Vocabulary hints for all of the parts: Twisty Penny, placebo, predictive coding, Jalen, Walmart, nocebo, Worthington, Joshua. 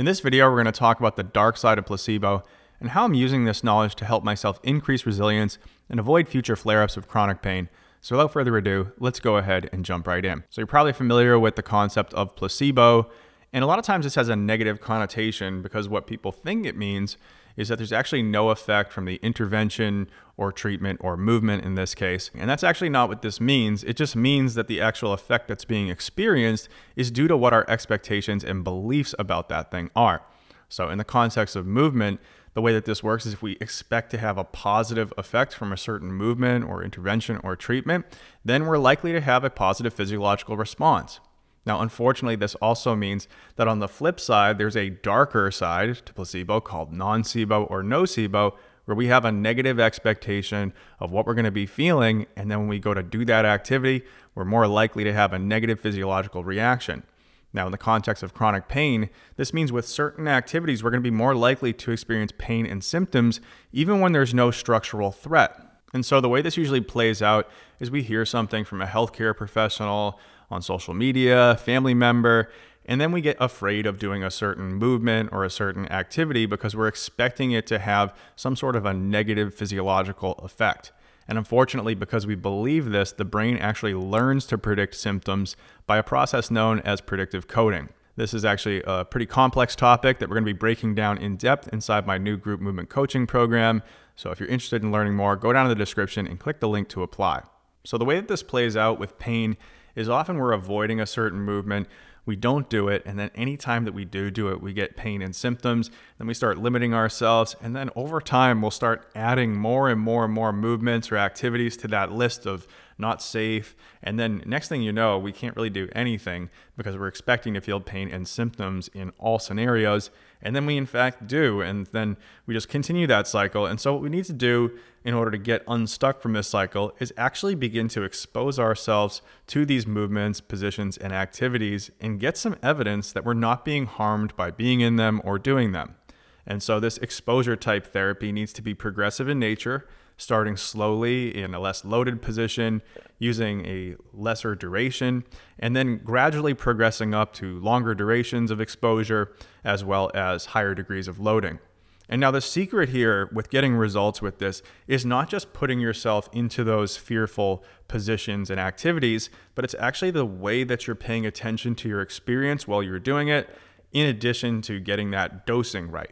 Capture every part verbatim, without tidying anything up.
In this video, we're going to talk about the dark side of placebo and how I'm using this knowledge to help myself increase resilience and avoid future flare-ups of chronic pain. So without further ado, let's go ahead and jump right in. So you're probably familiar with the concept of placebo, and a lot of times this has a negative connotation because what people think it means is that there's actually no effect from the intervention or treatment or movement in this case. And that's actually not what this means. It just means that the actual effect that's being experienced is due to what our expectations and beliefs about that thing are. So in the context of movement, the way that this works is if we expect to have a positive effect from a certain movement or intervention or treatment, then we're likely to have a positive physiological response. Now, unfortunately, this also means that on the flip side, there's a darker side to placebo called nocebo or nocebo, where we have a negative expectation of what we're going to be feeling. And then when we go to do that activity, we're more likely to have a negative physiological reaction. Now, in the context of chronic pain, this means with certain activities, we're going to be more likely to experience pain and symptoms, even when there's no structural threat. And so the way this usually plays out is we hear something from a healthcare professional, on social media, family member, and then we get afraid of doing a certain movement or a certain activity because we're expecting it to have some sort of a negative physiological effect. And unfortunately, because we believe this, the brain actually learns to predict symptoms by a process known as predictive coding. This is actually a pretty complex topic that we're going to be breaking down in depth inside my new group movement coaching program. So if you're interested in learning more, go down to the description and click the link to apply. So the way that this plays out with pain is often we're avoiding a certain movement, we don't do it, and then any time that we do do it, we get pain and symptoms, then we start limiting ourselves, and then over time, we'll start adding more and more and more movements or activities to that list of not safe, and then next thing you know, we can't really do anything because we're expecting to feel pain and symptoms in all scenarios, and then we in fact do, and then we just continue that cycle. And so what we need to do in order to get unstuck from this cycle is actually begin to expose ourselves to these movements, positions, and activities and get some evidence that we're not being harmed by being in them or doing them. And so this exposure type therapy needs to be progressive in nature, starting slowly in a less loaded position, using a lesser duration, and then gradually progressing up to longer durations of exposure, as well as higher degrees of loading. And now the secret here with getting results with this is not just putting yourself into those fearful positions and activities, but it's actually the way that you're paying attention to your experience while you're doing it, in addition to getting that dosing right.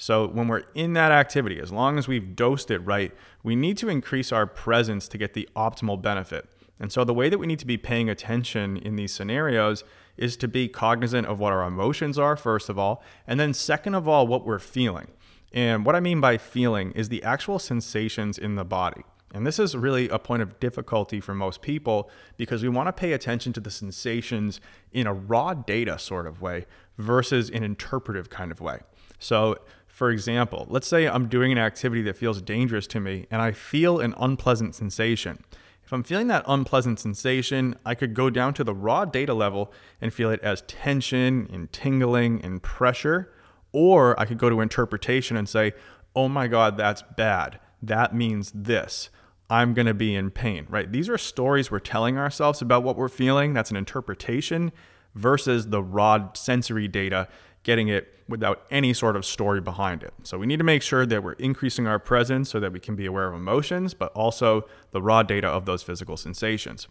So when we're in that activity, as long as we've dosed it right, we need to increase our presence to get the optimal benefit. And so the way that we need to be paying attention in these scenarios is to be cognizant of what our emotions are, first of all, and then second of all, what we're feeling. And what I mean by feeling is the actual sensations in the body. And this is really a point of difficulty for most people because we want to pay attention to the sensations in a raw data sort of way versus an interpretive kind of way. So for example, let's say I'm doing an activity that feels dangerous to me and I feel an unpleasant sensation. If I'm feeling that unpleasant sensation, I could go down to the raw data level and feel it as tension and tingling and pressure, or I could go to interpretation and say, oh my God, that's bad. That means this. I'm going to be in pain, right? These are stories we're telling ourselves about what we're feeling. That's an interpretation versus the raw sensory data, getting it without any sort of story behind it. So we need to make sure that we're increasing our presence so that we can be aware of emotions, but also the raw data of those physical sensations.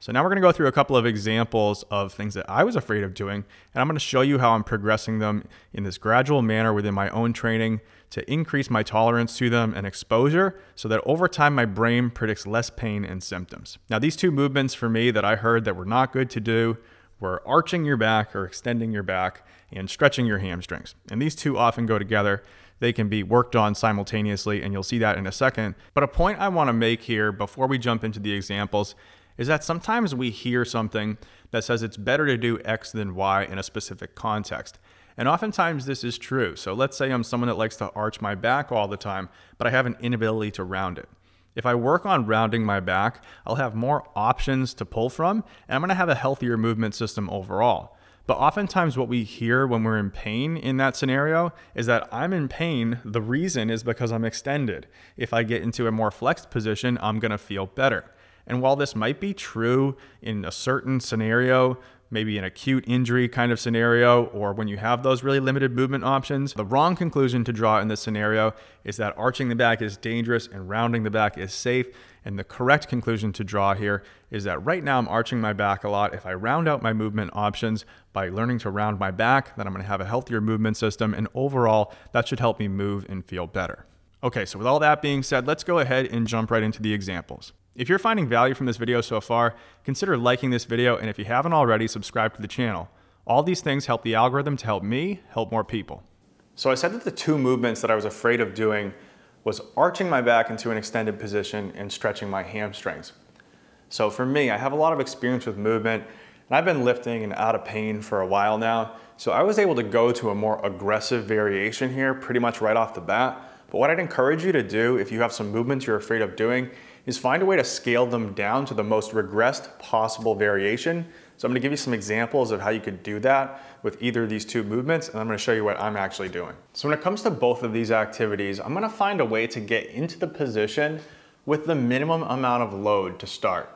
So now we're going to go through a couple of examples of things that I was afraid of doing, and I'm going to show you how I'm progressing them in this gradual manner within my own training to increase my tolerance to them and exposure so that over time my brain predicts less pain and symptoms. Now these two movements for me that I heard that were not good to do were arching your back or extending your back and stretching your hamstrings. And these two often go together. They can be worked on simultaneously, and you'll see that in a second. But a point I want to make here before we jump into the examples is that sometimes we hear something that says it's better to do X than Y in a specific context. And oftentimes this is true. So let's say I'm someone that likes to arch my back all the time, but I have an inability to round it. If I work on rounding my back, I'll have more options to pull from, and I'm gonna have a healthier movement system overall. But oftentimes what we hear when we're in pain in that scenario is that I'm in pain, the reason is because I'm extended. If I get into a more flexed position, I'm gonna feel better. And while this might be true in a certain scenario, maybe an acute injury kind of scenario, or when you have those really limited movement options. The wrong conclusion to draw in this scenario is that arching the back is dangerous and rounding the back is safe. And the correct conclusion to draw here is that right now I'm arching my back a lot. If I round out my movement options by learning to round my back, then I'm gonna have a healthier movement system, and overall that should help me move and feel better. Okay, so with all that being said, let's go ahead and jump right into the examples. If you're finding value from this video so far, consider liking this video, and if you haven't already, subscribe to the channel. All these things help the algorithm to help me help more people. So I said that the two movements that I was afraid of doing was arching my back into an extended position and stretching my hamstrings. So for me, I have a lot of experience with movement, and I've been lifting and out of pain for a while now. So I was able to go to a more aggressive variation here pretty much right off the bat. But what I'd encourage you to do if you have some movements you're afraid of doing is find a way to scale them down to the most regressed possible variation. So I'm gonna give you some examples of how you could do that with either of these two movements, and I'm gonna show you what I'm actually doing. So when it comes to both of these activities, I'm gonna find a way to get into the position with the minimum amount of load to start.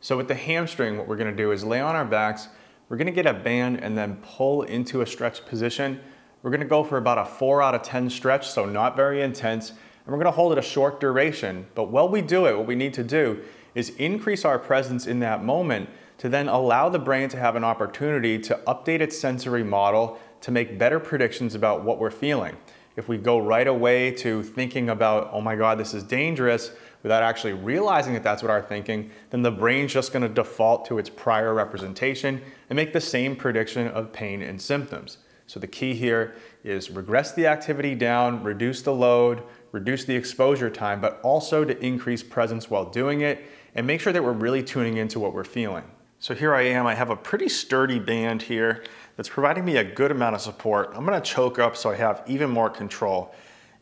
So with the hamstring, what we're gonna do is lay on our backs, we're gonna get a band and then pull into a stretch position. We're gonna go for about a four out of ten stretch, so not very intense, and we're gonna hold it a short duration. But while we do it, what we need to do is increase our presence in that moment to then allow the brain to have an opportunity to update its sensory model to make better predictions about what we're feeling. If we go right away to thinking about, oh my God, this is dangerous, without actually realizing that that's what our thinking, then the brain's just gonna default to its prior representation and make the same prediction of pain and symptoms. So the key here is regress the activity down, reduce the load, reduce the exposure time, but also to increase presence while doing it and make sure that we're really tuning into what we're feeling. So here I am, I have a pretty sturdy band here that's providing me a good amount of support. I'm gonna choke up so I have even more control.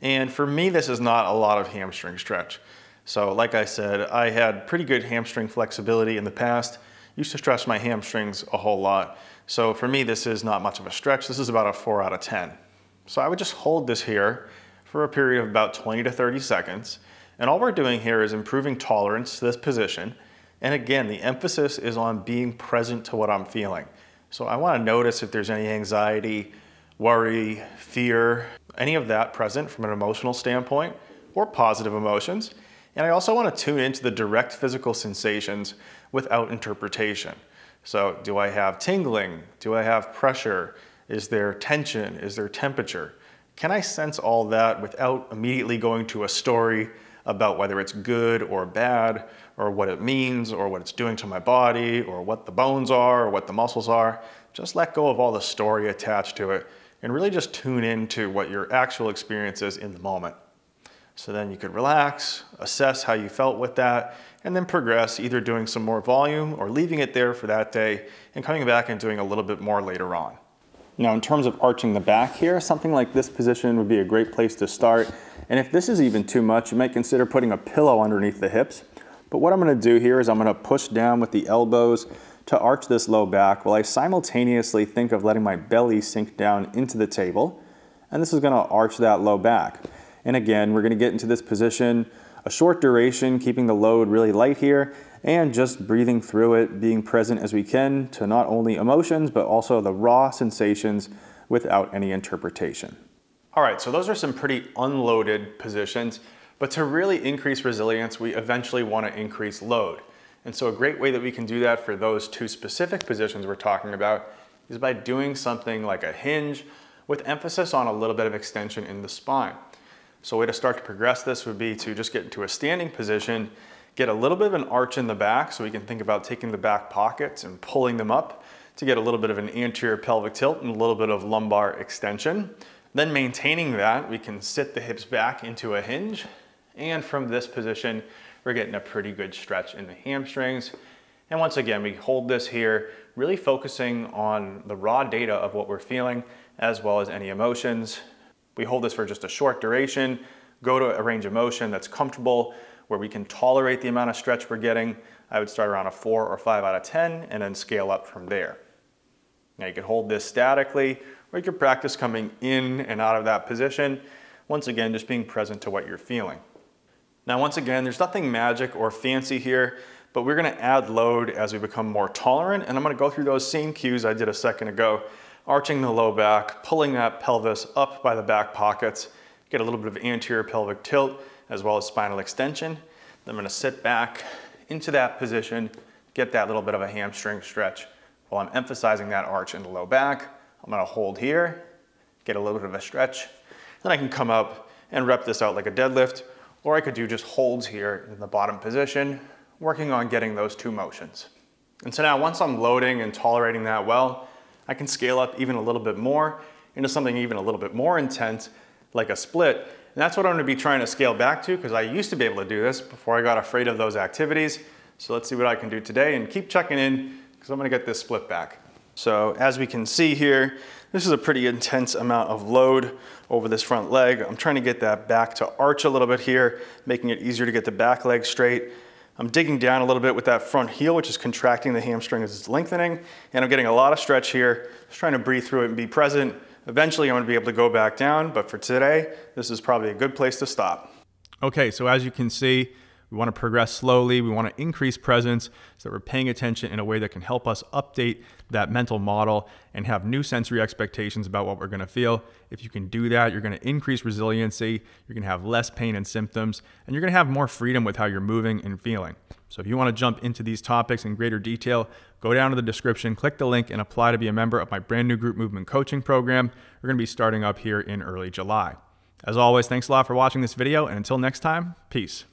And for me, this is not a lot of hamstring stretch. So like I said, I had pretty good hamstring flexibility in the past. Used to stretch my hamstrings a whole lot. So for me, this is not much of a stretch. This is about a four out of ten. So I would just hold this here for a period of about twenty to thirty seconds. And all we're doing here is improving tolerance to this position. And again, the emphasis is on being present to what I'm feeling. So I wanna notice if there's any anxiety, worry, fear, any of that present from an emotional standpoint or positive emotions. And I also wanna tune into the direct physical sensations without interpretation. So do I have tingling? Do I have pressure? Is there tension? Is there temperature? Can I sense all that without immediately going to a story about whether it's good or bad, or what it means, or what it's doing to my body, or what the bones are, or what the muscles are? Just let go of all the story attached to it and really just tune into what your actual experience is in the moment. So then you could relax, assess how you felt with that, and then progress either doing some more volume or leaving it there for that day and coming back and doing a little bit more later on. Now, in terms of arching the back here, something like this position would be a great place to start. And if this is even too much, you might consider putting a pillow underneath the hips. But what I'm gonna do here is I'm gonna push down with the elbows to arch this low back while I simultaneously think of letting my belly sink down into the table. And this is gonna arch that low back. And again, we're gonna get into this position, a short duration, keeping the load really light here, and just breathing through it, being present as we can to not only emotions, but also the raw sensations without any interpretation. All right, so those are some pretty unloaded positions, but to really increase resilience, we eventually wanna increase load. And so a great way that we can do that for those two specific positions we're talking about is by doing something like a hinge with emphasis on a little bit of extension in the spine. So a way to start to progress this would be to just get into a standing position, get a little bit of an arch in the back, so we can think about taking the back pockets and pulling them up to get a little bit of an anterior pelvic tilt and a little bit of lumbar extension. Then maintaining that, we can sit the hips back into a hinge. And from this position, we're getting a pretty good stretch in the hamstrings. And once again, we hold this here, really focusing on the raw data of what we're feeling, as well as any emotions. We hold this for just a short duration, go to a range of motion that's comfortable, where we can tolerate the amount of stretch we're getting. I would start around a four or five out of ten and then scale up from there. Now you can hold this statically, or you can practice coming in and out of that position. Once again, just being present to what you're feeling. Now, once again, there's nothing magic or fancy here, but we're gonna add load as we become more tolerant. And I'm gonna go through those same cues I did a second ago, arching the low back, pulling that pelvis up by the back pockets, get a little bit of anterior pelvic tilt as well as spinal extension. Then I'm gonna sit back into that position, get that little bit of a hamstring stretch while I'm emphasizing that arch in the low back. I'm gonna hold here, get a little bit of a stretch. Then I can come up and rep this out like a deadlift, or I could do just holds here in the bottom position, working on getting those two motions. And so now once I'm loading and tolerating that well, I can scale up even a little bit more into something even a little bit more intense, like a split. And that's what I'm gonna be trying to scale back to, because I used to be able to do this before I got afraid of those activities. So let's see what I can do today and keep checking in, because I'm gonna get this split back. So as we can see here, this is a pretty intense amount of load over this front leg. I'm trying to get that back to arch a little bit here, making it easier to get the back leg straight. I'm digging down a little bit with that front heel, which is contracting the hamstring as it's lengthening. And I'm getting a lot of stretch here, just trying to breathe through it and be present. Eventually I'm gonna be able to go back down, but for today, this is probably a good place to stop. Okay, so as you can see, we wanna progress slowly, we wanna increase presence so that we're paying attention in a way that can help us update that mental model and have new sensory expectations about what we're gonna feel. If you can do that, you're gonna increase resiliency, you're gonna have less pain and symptoms, and you're gonna have more freedom with how you're moving and feeling. So if you wanna jump into these topics in greater detail, go down to the description, click the link, and apply to be a member of my brand new group movement coaching program. We're gonna be starting up here in early July. As always, thanks a lot for watching this video, and until next time, peace.